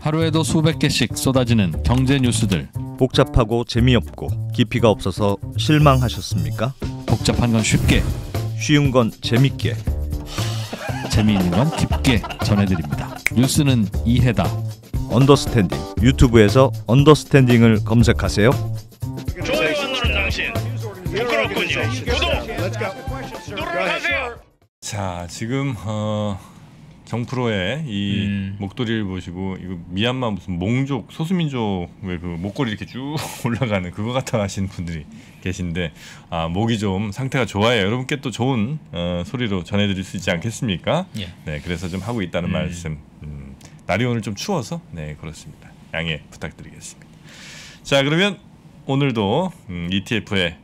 하루에도 수백 개씩 쏟아지는 경제 뉴스들. 복잡하고 재미없고 깊이가 없어서 실망하셨습니까? 복잡한 건 쉽게, 쉬운 건 재밌게, 재미있는 건 깊게 전해드립니다. 뉴스는 이해다. 언더스탠딩. 유튜브에서 언더스탠딩을 검색하세요. 좋아요 안 누른 당신. 부끄럽군요. 구독 누르세요. 자, 지금 정프로의 이 목도리를 보시고 이거 미얀마 무슨 몽족 소수민족의 그 목걸이 이렇게 쭉 올라가는 그거 같아 하시는 분들이 계신데, 아, 목이 좀 상태가 좋아요. 여러분께 또 좋은 소리로 전해드릴 수 있지 않겠습니까? 예. 네, 그래서 좀 하고 있다는 말씀. 날이 오늘 좀 추워서 네 그렇습니다. 양해 부탁드리겠습니다. 자, 그러면 오늘도 ETF의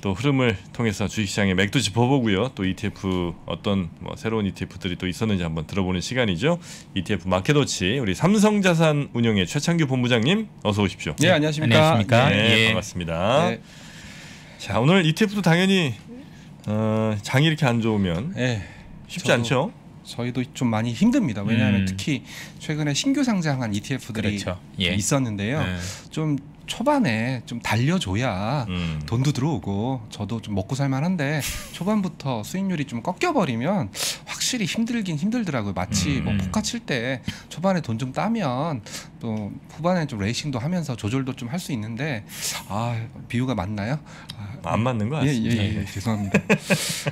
또 흐름을 통해서 주식시장에 맥도 짚어보고요. 또 ETF 어떤 뭐 새로운 ETF들이 또 있었는지 한번 들어보는 시간이죠. ETF 마켓워치 우리 삼성자산운용의 최창규 본부장님 어서 오십시오. 네, 안녕하십니까. 안녕하십니까. 네, 예. 반갑습니다. 네. 자, 오늘 ETF도 당연히 장이 이렇게 안 좋으면 네, 쉽지 않죠. 저희도 좀 많이 힘듭니다. 왜냐하면 특히 최근에 신규 상장한 ETF들이 그렇죠. 예. 있었는데요. 좀 초반에 좀 달려줘야 돈도 들어오고 저도 좀 먹고 살만한데 초반부터 수익률이 좀 꺾여버리면 확실히 힘들긴 힘들더라고요. 마치 뭐 포카 칠 때 초반에 돈 좀 따면 또 후반에 좀 레이싱도 하면서 조절도 좀 할 수 있는데, 아, 비유가 맞나요? 안 맞는 거 아시죠? 예, 죄송합니다.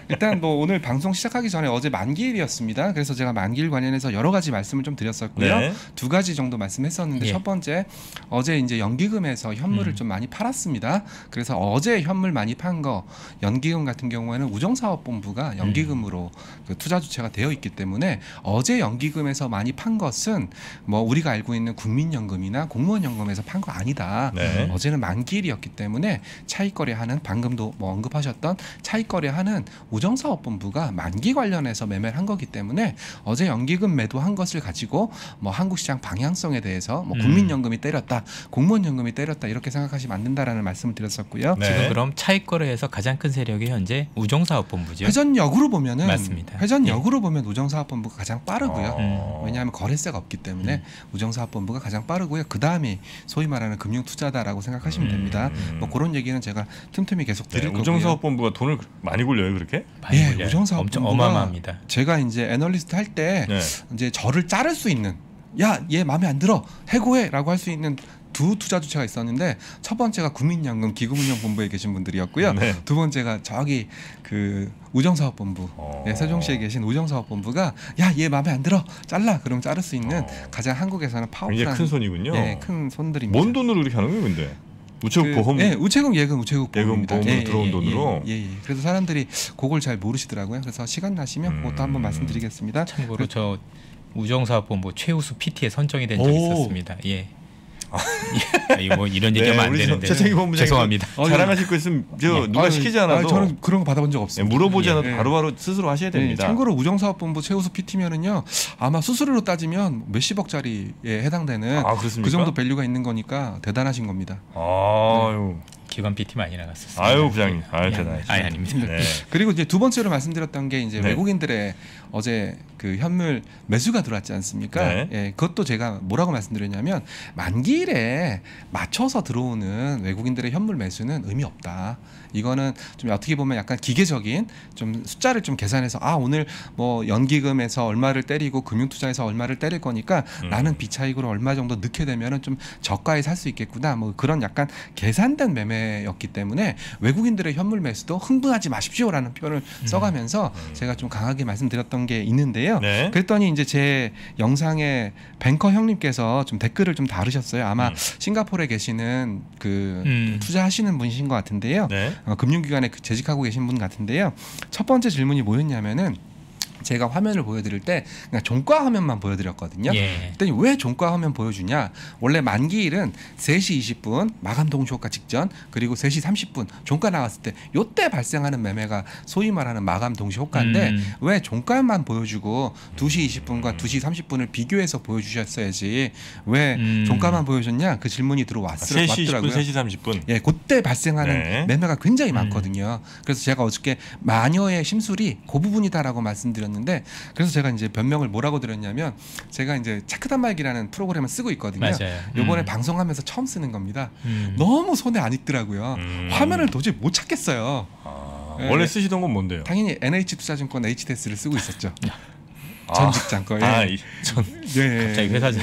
일단 뭐 오늘 방송 시작하기 전에 어제 만기일이었습니다. 그래서 제가 만기일 관련해서 여러 가지 말씀을 좀 드렸었고요. 네. 두 가지 정도 말씀했었는데 예. 첫 번째, 어제 이제 연기금에서 현물을 좀 많이 팔았습니다. 그래서 어제 현물 많이 판 거 연기금 같은 경우에는 우정사업본부가 연기금으로 그 투자 주체가 되어 있기 때문에 어제 연기금에서 많이 판 것은 뭐 우리가 알고 있는 국민연금이나 공무원연금에서 판 거 아니다. 네. 어제는 만기일이었기 때문에 차익거래하는 방금도 뭐 언급하셨던 차익거래하는 우정사업본부가 만기 관련해서 매매를 한 거기 때문에 어제 연기금 매도한 것을 가지고 뭐 한국시장 방향성에 대해서 뭐 국민연금이 때렸다, 공무원연금이 때렸다 이렇게 생각하시면 안 된다라는 말씀을 드렸었고요. 네. 지금 그럼 차익 거래에서 가장 큰 세력이 현재 우정사업본부죠. 회전력으로 보면은 맞습니다. 회전력으로 네. 보면 우정사업본부가 가장 빠르고요. 왜냐하면 거래세가 없기 때문에 우정사업본부가 가장 빠르고요. 그 다음이 소위 말하는 금융투자다라고 생각하시면 됩니다. 뭐 그런 얘기는 제가 틈틈이 계속 드릴 거고요. 우정사업본부가 돈을 많이 굴려요, 그렇게? 네, 예, 우정사업본부가 엄청 어마어마합니다. 제가 이제 애널리스트 할 때 네. 이제 저를 자를 수 있는, 야, 얘 마음에 안 들어, 해고해라고 할 수 있는 두 투자 주체가 있었는데 첫 번째가 국민연금 기금운용본부에 계신 분들이었고요. 네. 두 번째가 저기 그 우정사업본부, 네, 세종시에 계신 우정사업본부가 야, 얘 마음에 안 들어, 잘라, 그럼 자를 수 있는 가장 한국에서는 파워풀한 큰 손이군요. 네, 큰 손들입니다. 뭔 돈으로 이렇게 하는 거예요, 근데? 우체국 보험, 네, 우체국 예금, 우체국 보험입니다. 예금 보험으로 들어온 돈으로. 예, 예, 예. 그래서 사람들이 그걸 잘 모르시더라고요. 그래서 시간 나시면 그것도 한번 말씀드리겠습니다. 참고로 저 우정사업본부 최우수 PT에 선정이 된 적이 있었습니다. 예. 뭐 이런 얘기하면 네, 안 되는데 죄송합니다. 자랑을 싣고 있으면 저 예. 누가 시키지 않아도 저는 그런 거 받아본 적 없어요. 네, 물어보지 예. 않아도 바로바로 스스로 하셔야 됩니다. 네, 참고로 우정사업본부 최우수 PT면은요 아마 수수료로 따지면 몇십억짜리에 해당되는 아, 그 정도 밸류가 있는 거니까 대단하신 겁니다. 아유. 네. 기관 PT 많이 나갔었어요. 아유, 부장님. 아유, 대단하시죠. 아니, 아닙니다. 네. 그리고 이제 두 번째로 말씀드렸던 게 이제 네. 외국인들의 어제 그 현물 매수가 들어왔지 않습니까? 네. 예, 그것도 제가 뭐라고 말씀드렸냐면 만기일에 맞춰서 들어오는 외국인들의 현물 매수는 의미 없다. 이거는 좀 어떻게 보면 약간 기계적인 좀 숫자를 좀 계산해서 아, 오늘 뭐 연기금에서 얼마를 때리고 금융투자에서 얼마를 때릴 거니까 나는 비차익으로 얼마 정도 넣게 되면은 좀 저가에 살 수 있겠구나. 뭐 그런 약간 계산된 매매 였기 때문에 외국인들의 현물 매수도 흥분하지 마십시오라는 표현을 써가면서 제가 좀 강하게 말씀드렸던 게 있는데요. 네. 그랬더니 이제 제 영상에 뱅커 형님께서 좀 댓글을 좀 다루셨어요. 아마 싱가포르에 계시는 그 투자하시는 분이신 것 같은데요. 네. 금융기관에 재직하고 계신 분 같은데요. 첫 번째 질문이 뭐였냐면은 제가 화면을 보여드릴 때 그냥 종가 화면만 보여드렸거든요. 예. 그랬더니 왜 종가 화면 보여주냐. 원래 만기일은 3시 20분 마감 동시효과 직전 그리고 3시 30분 종가 나왔을 때 요때 발생하는 매매가 소위 말하는 마감 동시효과인데 왜 종가만 보여주고 2시 20분과 2시 30분을 비교해서 보여주셨어야지 왜 종가만 보여줬냐 그 질문이 들어왔더라고요. 3시 20분, 3시 30분. 예, 그때 발생하는 네. 매매가 굉장히 많거든요. 그래서 제가 어저께 마녀의 심술이 그 부분이다라고 말씀드렸는데 말씀드렸는데, 그래서 제가 이제 변명을 뭐라고 드렸냐면, 제가 이제 체크 단말기라는 프로그램을 쓰고 있거든요. 요번에 방송하면서 처음 쓰는 겁니다. 너무 손에 안 익더라고요. 화면을 도저히 못 찾겠어요. 아, 네. 원래 쓰시던 건 뭔데요? 당연히 NH투자증권 HTS를 쓰고 있었죠. 전직장 거예요. 갑자기 회사지.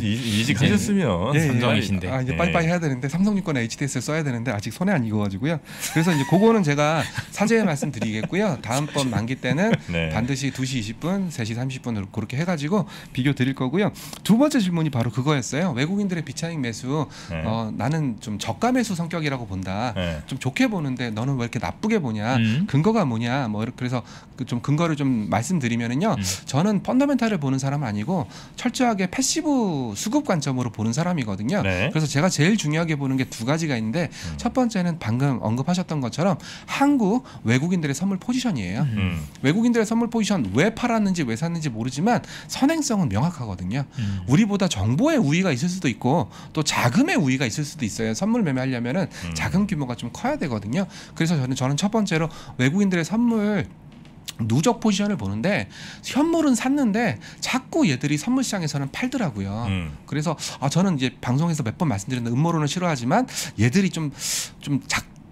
이직하셨으면 삼성이신데. 아, 이제 빠이빠이 해야 되는데 삼성증권 HTS를 써야 되는데 아직 손에 안 익어가지고요. 그래서 이제 그거는 제가 사죄의 말씀드리겠고요. 다음번 만기 때는 네. 반드시 2시 20분, 3시 30분으로 그렇게 해가지고 비교 드릴 거고요. 두 번째 질문이 바로 그거였어요. 외국인들의 비차익 매수, 네. 나는 좀 저가 매수 성격이라고 본다. 네. 좀 좋게 보는데 너는 왜 이렇게 나쁘게 보냐? 근거가 뭐냐? 뭐 그래서 좀 근거를 좀 말씀드리면은요. 저는 펀더멘탈을 보는 사람 아니고 철저하게 패시브 수급 관점으로 보는 사람이거든요. 네. 그래서 제가 제일 중요하게 보는 게 두 가지가 있는데 첫 번째는 방금 언급하셨던 것처럼 한국 외국인들의 선물 포지션이에요. 외국인들의 선물 포지션 왜 팔았는지 왜 샀는지 모르지만 선행성은 명확하거든요. 우리보다 정보의 우위가 있을 수도 있고 또 자금의 우위가 있을 수도 있어요. 선물 매매하려면은 자금 규모가 좀 커야 되거든요. 그래서 저는 첫 번째로 외국인들의 선물 누적 포지션을 보는데 현물은 샀는데 자꾸 얘들이 선물 시장에서는 팔더라고요. 그래서 저는 이제 방송에서 몇 번 말씀드렸는데 음모론을 싫어하지만 얘들이 좀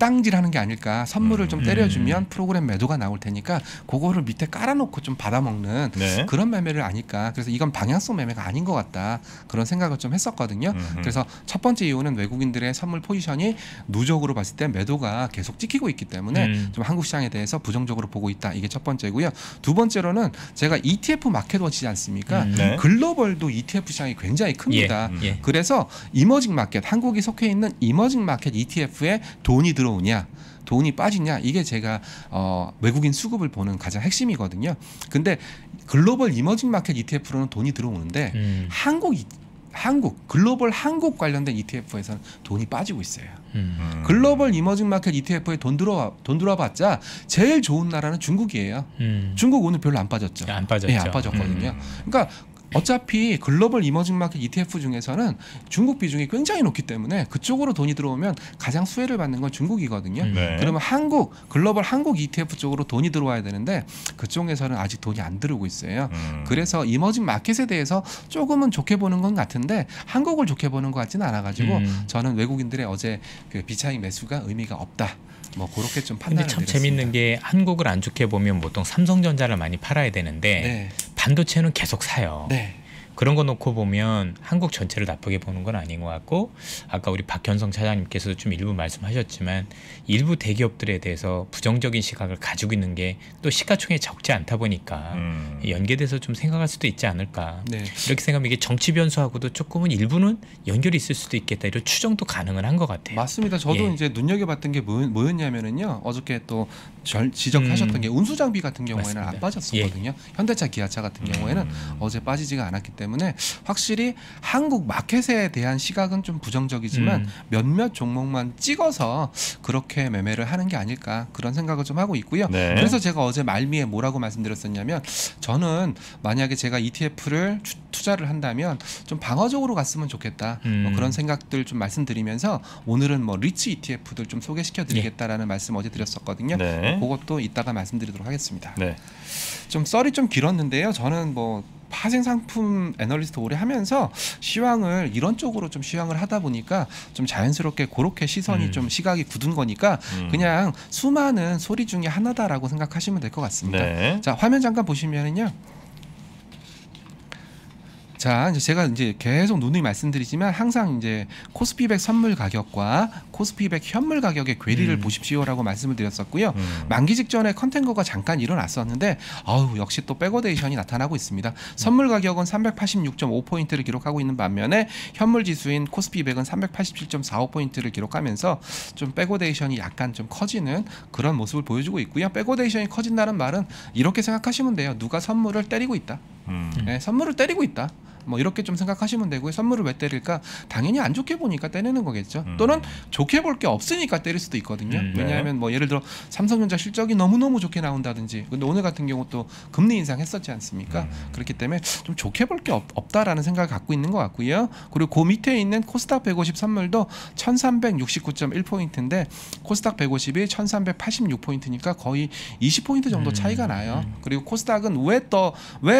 땅질하는 게 아닐까. 선물을 좀 때려주면 프로그램 매도가 나올 테니까 그거를 밑에 깔아놓고 좀 받아먹는 네. 그런 매매를 아닐까. 그래서 이건 방향성 매매가 아닌 것 같다. 그런 생각을 좀 했었거든요. 그래서 첫 번째 이유는 외국인들의 선물 포지션이 누적으로 봤을 때 매도가 계속 찍히고 있기 때문에 좀 한국 시장에 대해서 부정적으로 보고 있다. 이게 첫 번째고요. 두 번째로는 제가 ETF 마켓워치지 않습니까? 네. 글로벌도 ETF 시장이 굉장히 큽니다. 예. 그래서 이머징 마켓, 한국이 속해 있는 이머징 마켓 ETF에 돈이 들어 오냐, 돈이 빠지냐, 이게 제가 외국인 수급을 보는 가장 핵심이거든요. 근데 글로벌 이머징 마켓 ETF로는 돈이 들어오는데 한국 글로벌 한국 관련된 ETF에서는 돈이 빠지고 있어요. 글로벌 이머징 마켓 ETF에 돈 들어와봤자 제일 좋은 나라는 중국이에요. 중국 오늘 별로 안 빠졌죠. 예, 안 빠졌거든요. 그러니까 어차피 글로벌 이머징 마켓 ETF 중에서는 중국 비중이 굉장히 높기 때문에 그쪽으로 돈이 들어오면 가장 수혜를 받는 건 중국이거든요. 네. 그러면 글로벌 한국 ETF 쪽으로 돈이 들어와야 되는데 그쪽에서는 아직 돈이 안 들어오고 있어요. 그래서 이머징 마켓에 대해서 조금은 좋게 보는 건 같은데 한국을 좋게 보는 것 같지는 않아가지고 저는 외국인들의 어제 그 비차익 매수가 의미가 없다. 뭐 그렇게 좀 판단을 내렸습니다. 근데 참 재밌는 게 한국을 안 좋게 보면 보통 삼성전자를 많이 팔아야 되는데 네. 반도체는 계속 사요. 네. 그런 거 놓고 보면 한국 전체를 나쁘게 보는 건 아닌 것 같고, 아까 우리 박현성 차장님께서도 좀 일부 말씀하셨지만 일부 대기업들에 대해서 부정적인 시각을 가지고 있는 게 또 시가총액에 적지 않다 보니까 연계돼서 좀 생각할 수도 있지 않을까. 네. 이렇게 생각하면 이게 정치 변수하고도 조금은 일부는 연결이 있을 수도 있겠다, 이런 추정도 가능은 한 것 같아요. 맞습니다. 저도 이제 눈여겨봤던 게 뭐였냐면요, 어저께 또 지적하셨던 게 운수장비 같은 경우에는 맞습니다. 안 빠졌었거든요. 현대차, 기아차 같은 경우에는 어제 빠지지가 않았기 때문에 확실히 한국 마켓에 대한 시각은 좀 부정적이지만 몇몇 종목만 찍어서 그렇게 매매를 하는 게 아닐까, 그런 생각을 좀 하고 있고요. 네. 그래서 제가 어제 말미에 뭐라고 말씀드렸었냐면, 저는 만약에 제가 ETF를 투자를 한다면 좀 방어적으로 갔으면 좋겠다. 뭐 그런 생각들 좀 말씀드리면서 오늘은 뭐 리츠 ETF들 좀 소개시켜드리겠다라는 네. 말씀 어제 드렸었거든요. 네. 그것도 이따가 말씀드리도록 하겠습니다. 네. 좀 썰이 좀 길었는데요. 저는 뭐 파생상품 애널리스트 오래 하면서 시황을 이런 쪽으로 좀 시황을 하다 보니까 좀 자연스럽게 그렇게 시선이 좀 시각이 굳은 거니까 그냥 수많은 소리 중에 하나다라고 생각하시면 될 것 같습니다. 네. 자, 화면 잠깐 보시면은요. 자, 이제 제가 이제 계속 누누이 말씀드리지만 항상 이제 코스피백 선물 가격과 코스피백 현물 가격의 괴리를 보십시오라고 말씀을 드렸었고요. 만기 직전에 컨텐거가 잠깐 일어났었는데 아우, 역시 또 백어데이션이 나타나고 있습니다. 선물 가격은 386.5포인트를 기록하고 있는 반면에 현물 지수인 코스피백은 387.45포인트를 기록하면서 좀 백어데이션이 약간 좀 커지는 그런 모습을 보여주고 있고요. 백어데이션이 커진다는 말은 이렇게 생각하시면 돼요. 누가 선물을 때리고 있다. 네, 선물을 때리고 있다. 뭐 이렇게 좀 생각하시면 되고요. 선물을 왜 때릴까? 당연히 안 좋게 보니까 때리는 거겠죠. 또는 좋게 볼 게 없으니까 때릴 수도 있거든요. 왜냐하면 뭐 예를 들어 삼성전자 실적이 너무너무 좋게 나온다든지, 근데 오늘 같은 경우 또 금리 인상했었지 않습니까? 그렇기 때문에 좀 좋게 볼 게 없다라는 생각을 갖고 있는 것 같고요. 그리고 그 밑에 있는 코스닥 150 선물도 1369.1포인트인데 코스닥 150이 1386포인트니까 거의 20포인트 정도 차이가 나요. 그리고 코스닥은 왜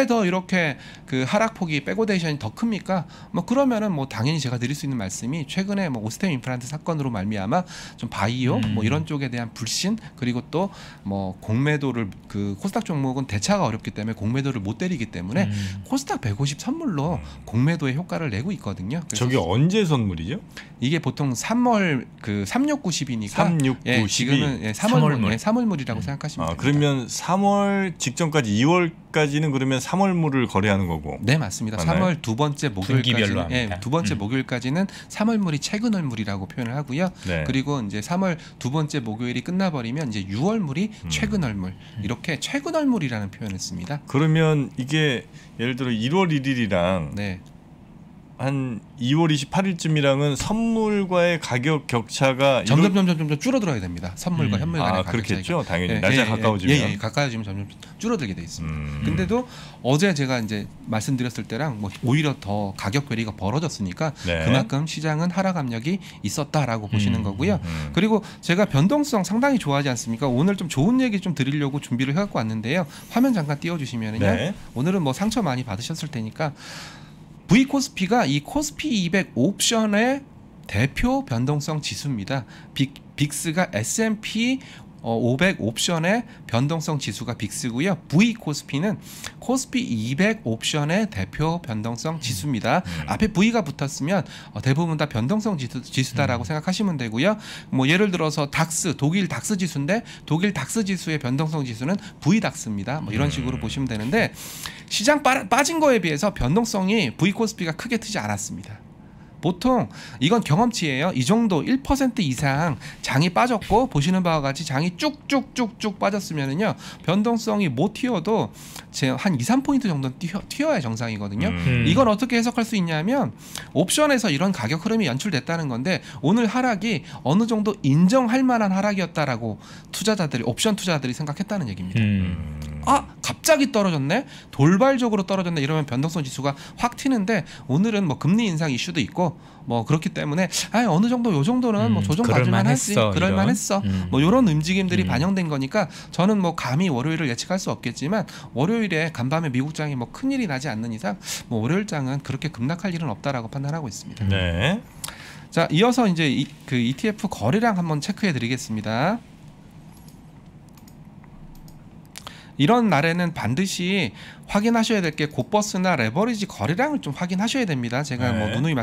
더 이렇게 그 하락폭이 백오데이션이 더 큽니까? 뭐 그러면은 뭐 당연히 제가 드릴 수 있는 말씀이 최근에 뭐 오스템 임플란트 사건으로 말미암아 좀 바이오 뭐 이런 쪽에 대한 불신, 그리고 또 뭐 공매도를, 그 코스닥 종목은 대차가 어렵기 때문에 공매도를 못 때리기 때문에 코스닥 150 선물로 공매도의 효과를 내고 있거든요. 저게 언제 선물이죠? 이게 보통 3월 그 3690이니까 3692. 예, 지금은 예, 3월물. 예, 3월물이라고 생각하시면 됩니다. 그러면 3월 직전까지 2월까지는 그러면 3월물을 거래하는 거고. 네, 맞습니다. 맞나요? 3월 두 번째 목요일까지는 예, 두 번째 목요일까지는 3월물이 최근월물이라고 표현을 하고요. 네. 그리고 이제 3월 두 번째 목요일이 끝나버리면 이제 6월물이 최근월물, 이렇게 최근월물이라는 표현을 씁니다. 그러면 이게 예를 들어 1월 1일이랑 네. 한 2월 28일쯤이랑은 선물과의 가격 격차가 점점 줄어들어야 됩니다. 선물과 현물 간의 가격 그렇겠죠. 차이가. 당연히 예, 날짜 가까워지면 가까워지면 점점 줄어들게 돼 있습니다. 근데도 어제 제가 이제 말씀드렸을 때랑 뭐 오히려 더 가격 괴리가 벌어졌으니까 네. 그만큼 시장은 하락 압력이 있었다라고 보시는 거고요. 그리고 제가 변동성 상당히 좋아하지 않습니까? 오늘 좀 좋은 얘기 좀 드리려고 준비를 해갖고 왔는데요. 화면 잠깐 띄워주시면은요. 네. 오늘은 뭐 상처 많이 받으셨을 테니까. V코스피가 이 코스피 200 옵션의 대표 변동성 지수입니다. 빅스가 S&P 500 옵션의 변동성 지수가 빅스고요. V코스피는 코스피 200 옵션의 대표 변동성 지수입니다. 앞에 V가 붙었으면 대부분 다 변동성 지수다라고 생각하시면 되고요. 뭐 예를 들어서 닥스, 독일 닥스 지수인데 독일 닥스 지수의 변동성 지수는 V닥스입니다. 뭐 이런 식으로 보시면 되는데 시장 빠진 거에 비해서 변동성이 V코스피가 크게 트지 않았습니다. 보통 이건 경험치예요. 이 정도 1% 이상 장이 빠졌고 보시는 바와 같이 장이 쭉쭉쭉쭉 빠졌으면은요 변동성이 못 튀어도 한 2~3포인트 정도는 튀어야 정상이거든요. 이건 어떻게 해석할 수 있냐면 옵션에서 이런 가격 흐름이 연출됐다는 건데 오늘 하락이 어느 정도 인정할 만한 하락이었다라고 투자자들이, 옵션 투자자들이 생각했다는 얘기입니다. 아, 갑자기 떨어졌네, 돌발적으로 떨어졌네 이러면 변동성 지수가 확 튀는데 오늘은 뭐 금리 인상 이슈도 있고 뭐 그렇기 때문에 어느 정도 요 정도는 뭐 조정 받을만 했지, 그럴만했어 뭐 이런 움직임들이 반영된 거니까 저는 뭐 감히 월요일을 예측할 수 없겠지만 월요일에 간밤에 미국장이 뭐 큰일이 나지 않는 이상 뭐 월요일장은 그렇게 급락할 일은 없다라고 판단하고 있습니다. 네. 자, 이어서 이제 그 ETF 거래량 한번 체크해 드리겠습니다. 이런 날에는 반드시 확인하셔야 될 게 곱버스나 레버리지 거래량을 좀 확인하셔야 됩니다. 제가 네. 뭐 누누이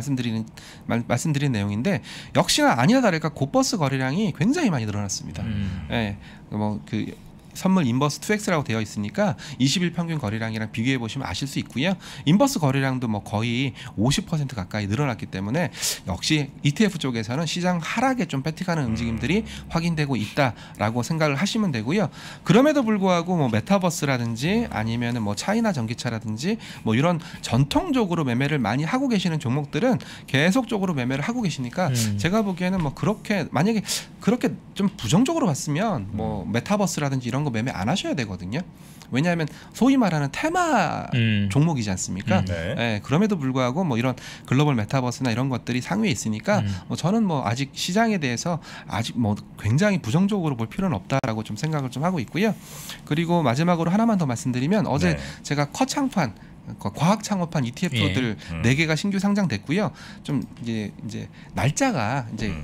말씀드린 내용인데 역시나 아니나 다를까 곱버스 거래량이 굉장히 많이 늘어났습니다. 네, 뭐 그 선물 인버스 2X라고 되어 있으니까 20일 평균 거래량이랑 비교해 보시면 아실 수 있고요. 인버스 거래량도 뭐 거의 50% 가까이 늘어났기 때문에 역시 ETF 쪽에서는 시장 하락에 좀 패팅하는 움직임들이 확인되고 있다라고 생각을 하시면 되고요. 그럼에도 불구하고 뭐 메타버스라든지 아니면은 뭐 차이나 전기차라든지 뭐 이런 전통적으로 매매를 많이 하고 계시는 종목들은 계속적으로 매매를 하고 계시니까 제가 보기에는 뭐 그렇게 만약에 그렇게 좀 부정적으로 봤으면 뭐 메타버스라든지 이런 거 매매 안 하셔야 되거든요. 왜냐하면 소위 말하는 테마 종목이지 않습니까? 네. 예, 그럼에도 불구하고 뭐 이런 글로벌 메타버스나 이런 것들이 상위에 있으니까 뭐 저는 뭐 아직 시장에 대해서 아직 뭐 굉장히 부정적으로 볼 필요는 없다라고 좀 생각을 좀 하고 있고요. 그리고 마지막으로 하나만 더 말씀드리면 어제 네. 제가 커창판 과학 창업한 ETF들 예. 4개가 신규 상장됐고요. 좀 이제 날짜가 이제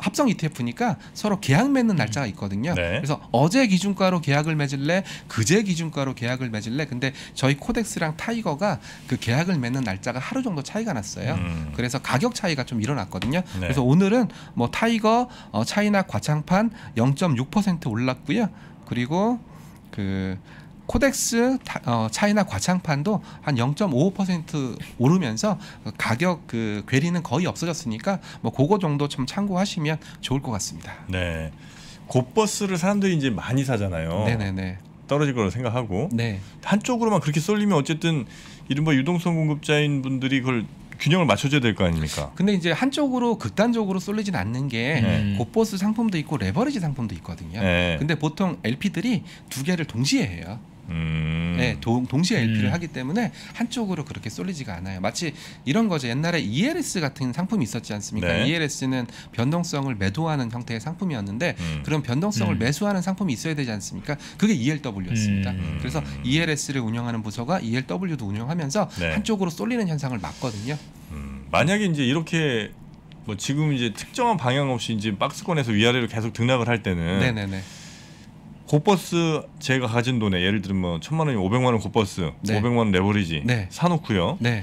합성 ETF니까 서로 계약 맺는 날짜가 있거든요. 네. 그래서 어제 기준가로 계약을 맺을래, 그제 기준가로 계약을 맺을래. 근데 저희 코덱스랑 타이거가 그 계약을 맺는 날짜가 하루 정도 차이가 났어요. 그래서 가격 차이가 좀 일어났거든요. 네. 그래서 오늘은 뭐 타이거, 차이나 과창판 0.6% 올랐고요. 그리고 그 코덱스 차이나 과창판도 한 0.55% 오르면서 가격 그 괴리는 거의 없어졌으니까 뭐 그거 정도 좀 참고하시면 좋을 것 같습니다. 네, 곱버스를 사람들이 이제 많이 사잖아요. 네네네. 떨어질 거라고 생각하고 네. 한쪽으로만 그렇게 쏠리면 어쨌든 이른바 유동성 공급자인 분들이 그걸 균형을 맞춰줘야 될 거 아닙니까? 근데 이제 한쪽으로 극단적으로 쏠리진 않는 게 곱보수 상품도 있고 레버리지 상품도 있거든요. 근데 보통 LP들이 두 개를 동시에 해요. 네, 동시에 LP를 하기 때문에 한쪽으로 그렇게 쏠리지가 않아요. 마치 이런 거죠. 옛날에 ELS 같은 상품이 있었지 않습니까? 네. ELS는 변동성을 매도하는 형태의 상품이었는데 그런 변동성을 매수하는 상품이 있어야 되지 않습니까? 그게 ELW였습니다. 그래서 ELS를 운영하는 부서가 ELW도 운영하면서 네. 한쪽으로 쏠리는 현상을 막거든요. 만약에 이제 이렇게 뭐 지금 이제 특정한 방향 없이 이제 박스권에서 위아래로 계속 등락을 할 때는 네네네. 곱버스 제가 가진 돈에 예를 들면 뭐 1000만 원이 500만 원 곱버스, 네. 500만 원 레버리지 네. 사놓고요. 네.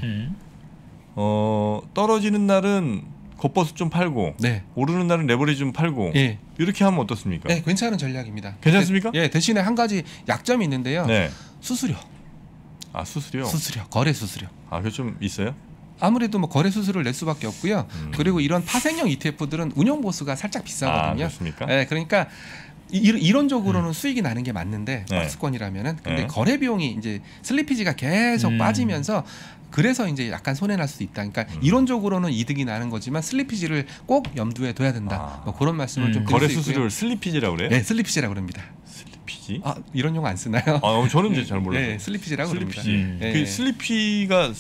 떨어지는 날은 곱버스 좀 팔고, 네. 오르는 날은 레버리지 좀 팔고. 예. 이렇게 하면 어떻습니까? 네, 괜찮은 전략입니다. 괜찮습니까? 예, 대신에 한 가지 약점이 있는데요. 네. 수수료. 아, 수수료. 수수료, 거래 수수료. 아, 그게 좀 있어요? 아무래도 뭐 거래 수수료를 낼 수밖에 없고요. 그리고 이런 파생형 ETF들은 운영 보수가 살짝 비싸거든요. 아, 그렇습니까? 네, 그러니까. 이론적으로는 수익이 나는 게 맞는데 네. 박스권이라면은 근데 네. 거래 비용이 이제 슬리피지가 계속 빠지면서 그래서 이제 약간 손해 날 수도 있다. 그러니까 이론적으로는 이득이 나는 거지만 슬리피지를 꼭 염두에 둬야 된다. 아. 뭐 그런 말씀을 좀 드릴 수 있고요. 거래 수수료를 슬리피지라고 그래요? 네, 슬리피지라고 그럽니다. 슬리피지? 아, 이런 용어 안 쓰나요? 아, 저는 이제 잘 몰라요. 네, 슬리피지라고 그럽니다. 그 슬리피가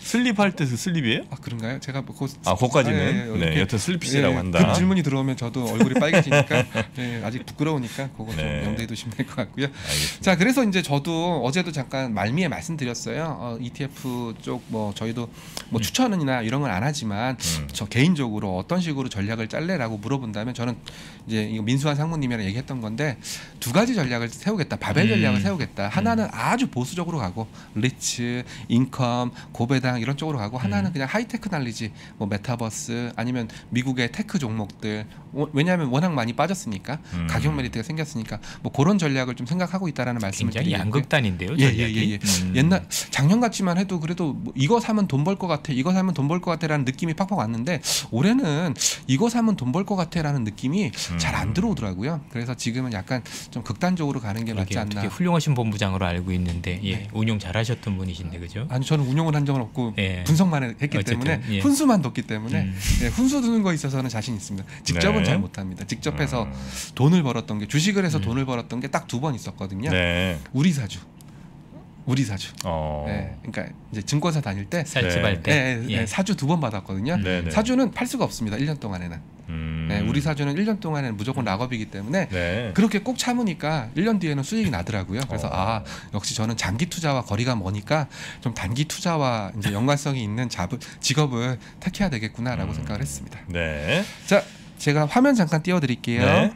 슬립할 때 그 슬립이에요? 아, 그런가요? 제가 아, 거기까지는 네, 여튼 슬립이라고 한다. 그 질문이 들어오면 저도 얼굴이 빨개지니까 네, 아직 부끄러우니까 그거 좀 네. 염두에 두시면 될 것 같고요. 알겠습니다. 자, 그래서 이제 저도 어제도 잠깐 말미에 말씀드렸어요. ETF 쪽 뭐 저희도 뭐 추천이나 이런 건 안 하지만 저 개인적으로 어떤 식으로 전략을 짤래라고 물어본다면 저는 이제 이거 민수환 상무님이랑 얘기했던 건데 두 가지 전략을 세우겠다. 바벨 전략을 세우겠다. 하나는 아주 보수적으로 가고 리츠, 인컴, 고배당 이런 쪽으로 가고 하나는 그냥 하이테크 날리지 뭐 메타버스 아니면 미국의 테크 종목들 왜냐하면 워낙 많이 빠졌으니까 가격 메리트가 생겼으니까 뭐 그런 전략을 좀 생각하고 있다라는 말씀을 드리는데 굉장히 양극단인데요. 예. 옛날 작년 같지만 해도 그래도 뭐 이거 사면 돈 벌 것 같아 이거 사면 돈 벌 것 같아라는 느낌이 팍팍 왔는데 올해는 이거 사면 돈 벌 것 같아라는 느낌이 잘 안 들어오더라고요. 그래서 지금은 약간 좀 극단적으로 가는 게 맞지 않나. 훌륭하신 본부장으로 알고 있는데 예, 네. 운영 잘하셨던 분이신데 그죠? 아니 저는 운영을 한 적은 없고. 예. 분석만 했기 때문에 예. 훈수만 뒀기 때문에 예, 훈수 두는 거에 있어서는 자신 있습니다. 직접은 네. 잘 못합니다. 직접 해서 돈을 벌었던 게 주식을 해서 돈을 벌었던 게 딱 2번 있었거든요. 네. 우리 사주. 네, 그러니까 이제 증권사 다닐 때 살집할 때 예. 사주 2번 받았거든요. 네네. 사주는 팔 수가 없습니다. 1년 동안에는. 네, 우리 사주는 1년 동안에는 무조건 낙업이기 때문에 네. 그렇게 꼭 참으니까 1년 뒤에는 수익이 나더라고요. 그래서 아 역시 저는 장기 투자와 거리가 머니까 좀 단기 투자와 이제 연관성이 있는 직업을 택해야 되겠구나라고 생각을 했습니다. 네. 자, 제가 화면 잠깐 띄워드릴게요. 네.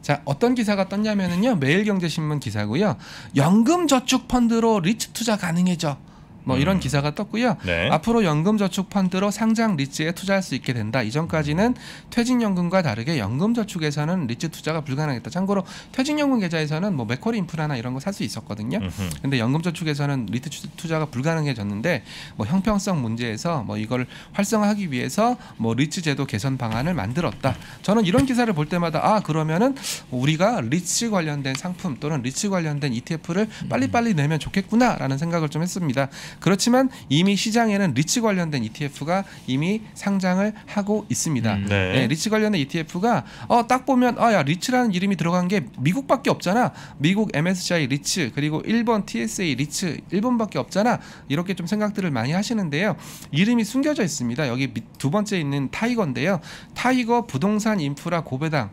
자, 어떤 기사가 떴냐면은요 매일경제신문 기사고요. 연금저축펀드로 리츠 투자 가능해져. 뭐 이런 기사가 떴고요. 네. 앞으로 연금저축펀드로 상장 리츠에 투자할 수 있게 된다. 이전까지는 퇴직연금과 다르게 연금저축에서는 리츠 투자가 불가능했다. 참고로 퇴직연금 계좌에서는 뭐 맥쿼리 인프라나 이런 거 살 수 있었거든요. 근데 연금저축에서는 리츠 투자가 불가능해졌는데 뭐 형평성 문제에서 뭐 이걸 활성화하기 위해서 뭐 리츠 제도 개선 방안을 만들었다. 저는 이런 기사를 볼 때마다 아 그러면은 우리가 리츠 관련된 상품 또는 리츠 관련된 ETF를 빨리빨리 내면 좋겠구나라는 생각을 좀 했습니다. 그렇지만 이미 시장에는 리츠 관련된 ETF가 이미 상장을 하고 있습니다. 네. 네, 리츠 관련된 ETF가 딱 보면 야 리츠라는 이름이 들어간 게 미국밖에 없잖아. 미국 MSCI 리츠 그리고 일본 TSA 리츠 일본밖에 없잖아. 이렇게 좀 생각들을 많이 하시는데요. 이름이 숨겨져 있습니다. 여기 두 번째 있는 타이거인데요. 타이거 부동산 인프라 고배당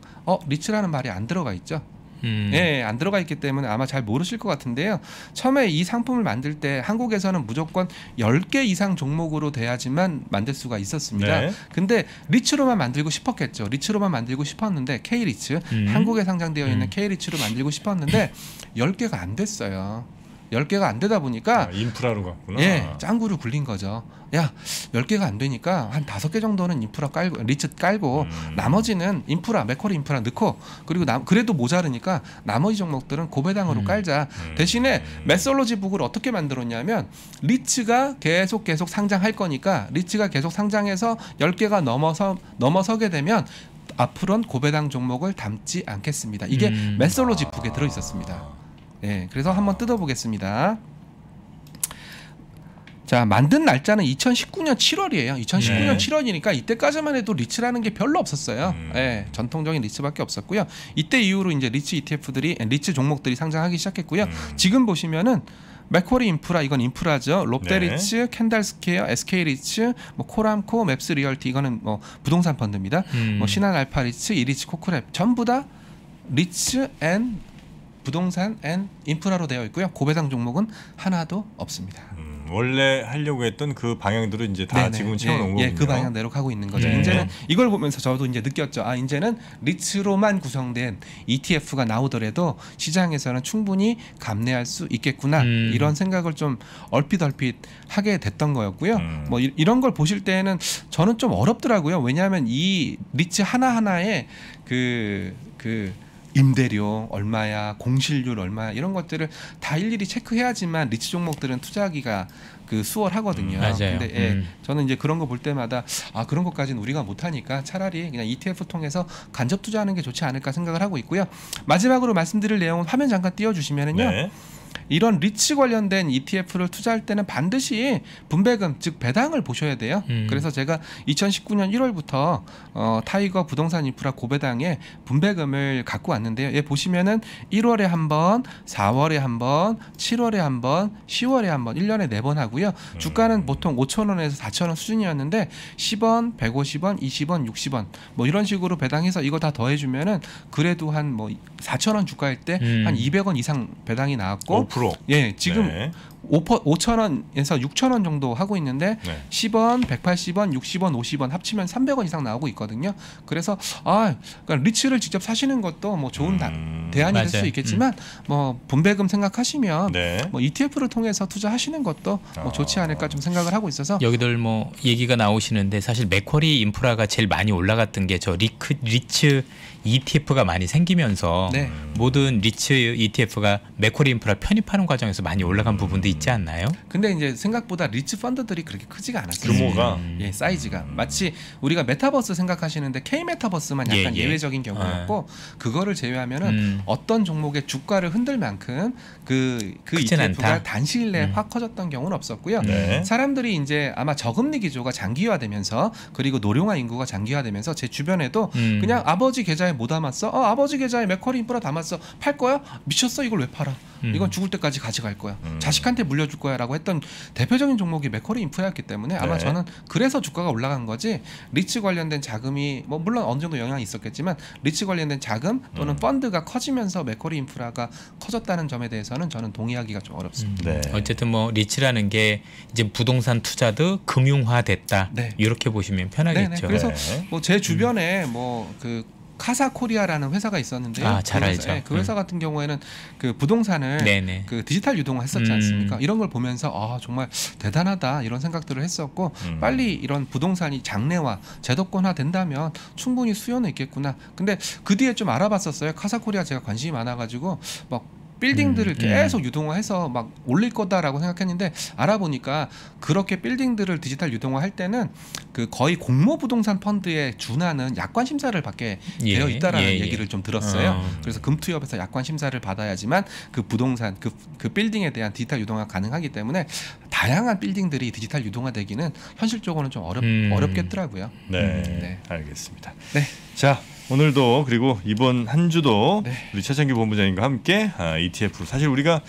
리츠라는 말이 안 들어가 있죠. 예, 안 들어가 있기 때문에 아마 잘 모르실 것 같은데요. 처음에 이 상품을 만들 때 한국에서는 무조건 10개 이상 종목으로 돼야지만 만들 수가 있었습니다. 네. 근데 리츠로만 만들고 싶었겠죠. 리츠로만 만들고 싶었는데 K리츠 한국에 상장되어 있는 K리츠로 만들고 싶었는데 10개가 안 됐어요. 10개가 안 되다 보니까 인프라로 갔구나. 예, 짱구를 굴린 거죠. 야, 10개가 안 되니까 한 5개 정도는 인프라 깔고 리츠 깔고 나머지는 인프라, 맥쿼리 인프라 넣고 그리고 그래도 모자르니까 나머지 종목들은 고배당으로 깔자. 대신에 메솔로지 북을 어떻게 만들었냐면 리츠가 계속 상장할 거니까 리츠가 계속 상장해서 10개가 넘어서게 되면 앞으로는 고배당 종목을 담지 않겠습니다. 이게 메솔로지 북에 들어있었습니다. 네, 그래서 한번 뜯어보겠습니다. 자, 만든 날짜는 2019년 7월이에요. 2019년 7월이니까 이때까지만 해도 리츠라는 게 별로 없었어요. 예, 전통적인 리츠밖에 없었고요. 이때 이후로 이제 리츠 ETF들이, 리츠 종목들이 상장하기 시작했고요. 지금 보시면은 맥쿼리 인프라, 이건 인프라죠. 롯데 리츠, 캔달 스퀘어, SK 리츠, 뭐 코람코, 맵스 리얼티, 이거는 뭐 부동산 펀드입니다. 뭐 신한 알파 리츠, 이리츠, 코크랩 전부 다 리츠 앤 부동산 앤 인프라로 되어 있고요. 고배당 종목은 하나도 없습니다. 원래 하려고 했던 그 방향들은 이제 다 지금 채워놓은 거군요. 예, 그 방향대로 가고 있는 거죠. 이제는 이걸 보면서 저도 이제 느꼈죠. 아, 이제는 리츠로만 구성된 ETF가 나오더라도 시장에서는 충분히 감내할 수 있겠구나, 이런 생각을 좀 얼핏 하게 됐던 거였고요. 뭐 이런 걸 보실 때는 저는 좀 어렵더라고요. 왜냐하면 이 리츠 하나하나에 임대료 얼마야, 공실률 얼마야, 이런 것들을 다 일일이 체크해야지만 리츠 종목들은 투자하기가 수월하거든요. 근데 저는 이제 그런 거 볼 때마다 아, 그런 것까지는 우리가 못하니까 차라리 그냥 ETF 통해서 간접 투자하는 게 좋지 않을까 생각을 하고 있고요. 마지막으로 말씀드릴 내용은 화면 잠깐 띄워주시면은요. 이런 리츠 관련된 ETF를 투자할 때는 반드시 분배금, 즉 배당을 보셔야 돼요. 그래서 제가 2019년 1월부터 타이거 부동산 인프라 고배당에 분배금을 갖고 왔는데요. 얘 보시면은 1월에 한 번, 4월에 한 번, 7월에 한 번, 10월에 한 번, 1년에 4번 하고요. 주가는 보통 5,000원에서 4,000원 수준이었는데 10원, 150원, 20원, 60원 뭐 이런 식으로 배당해서 이거 다 더해주면은 그래도 한 뭐 4,000원 주가일 때 한 200원 이상 배당이 나왔고 5%. 예, 지금 5,000원에서 6,000원 정도 하고 있는데 10원, 180원, 60원, 50원 합치면 300원 이상 나오고 있거든요. 그래서 아, 그러니까 리츠를 직접 사시는 것도 뭐 좋은 대안이 될 수 있겠지만 뭐 분배금 생각하시면 뭐 ETF를 통해서 투자하시는 것도 뭐 좋지 않을까 좀 생각을 하고 있어서. 여기들 뭐 얘기가 나오시는데 사실 맥쿼리 인프라가 제일 많이 올라갔던 게 저 리츠 ETF가 많이 생기면서 모든 리츠 ETF가 맥쿼리 인프라 편입하는 과정에서 많이 올라간 부분도 있지 않나요? 근데 이제 생각보다 리츠 펀드들이 그렇게 크지가 않았어요. 규모가, 예, 사이즈가 마치 우리가 메타버스 생각하시는데 K-메타버스만 약간 예외적인 경우였고 그거를 제외하면은 어떤 종목의 주가를 흔들 만큼 그 ETF가 단시일 내에 확 커졌던 경우는 없었고요. 사람들이 이제 아마 저금리 기조가 장기화되면서 그리고 노령화 인구가 장기화되면서 제 주변에도 그냥 아버지 계좌에 뭐 담았어? 아버지 계좌에 맥쿼리 인프라 담았어. 팔 거야? 미쳤어? 이걸 왜 팔아? 이건 죽을 때까지 가져갈 거야. 자식한테 물려줄 거야 라고 했던 대표적인 종목이 맥쿼리 인프라였기 때문에 아마 저는 그래서 주가가 올라간 거지 리츠 관련된 자금이 뭐 물론 어느 정도 영향이 있었겠지만 리츠 관련된 자금 또는 펀드가 커지면서 맥쿼리 인프라가 커졌다는 점에 대해서는 저는 동의하기가 좀 어렵습니다. 어쨌든 뭐 리츠라는 게 이제 부동산 투자도 금융화됐다. 이렇게 보시면 편하겠죠. 그래서 뭐 제 주변에 뭐 카사 코리아라는 회사가 있었는데요. 잘 알죠. 네, 그 회사 같은 경우에는 부동산을 디지털 유동화 했었지 않습니까? 이런 걸 보면서 아, 정말 대단하다 이런 생각들을 했었고 빨리 이런 부동산이 장래화, 제도권화 된다면 충분히 수요는 있겠구나. 근데 그 뒤에 좀 알아봤었어요. 카사 코리아 제가 관심이 많아가지고 막 빌딩들을 계속 유동화해서 막 올릴 거다라고 생각했는데 알아보니까 그렇게 빌딩들을 디지털 유동화할 때는 거의 공모 부동산 펀드에 준하는 약관 심사를 받게 되어 있다라는 얘기를 좀 들었어요. 그래서 금투협에서 약관 심사를 받아야지만 그 부동산 그 빌딩에 대한 디지털 유동화가 가능하기 때문에 다양한 빌딩들이 디지털 유동화되기는 현실적으로는 좀 어렵겠더라고요. 알겠습니다. 자, 오늘도 그리고 이번 한 주도 우리 최창규 본부장님과 함께 ETF, 사실 우리가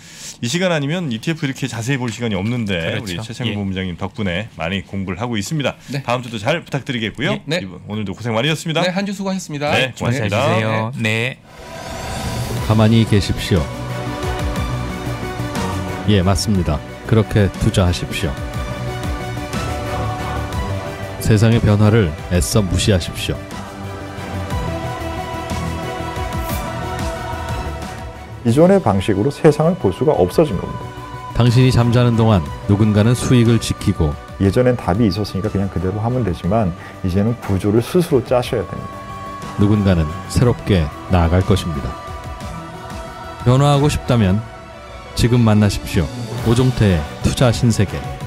이 시간 아니면 ETF 이렇게 자세히 볼 시간이 없는데 우리 최창규 본부장님 덕분에 많이 공부를 하고 있습니다. 다음 주도 잘 부탁드리겠고요. 오늘도 고생 많으셨습니다. 한 주 수고하셨습니다. 고맙습니다. 가만히 계십시오. 예, 맞습니다. 그렇게 투자하십시오. 세상의 변화를 애써 무시하십시오. 기존의 방식으로 세상을 볼 수가 없어진 겁니다. 당신이 잠자는 동안 누군가는 수익을 지키고, 예전엔 답이 있었으니까 그냥 그대로 하면 되지만 이제는 구조를 스스로 짜셔야 됩니다. 누군가는 새롭게 나아갈 것입니다. 변화하고 싶다면 지금 만나십시오. 오종태의 투자 신세계.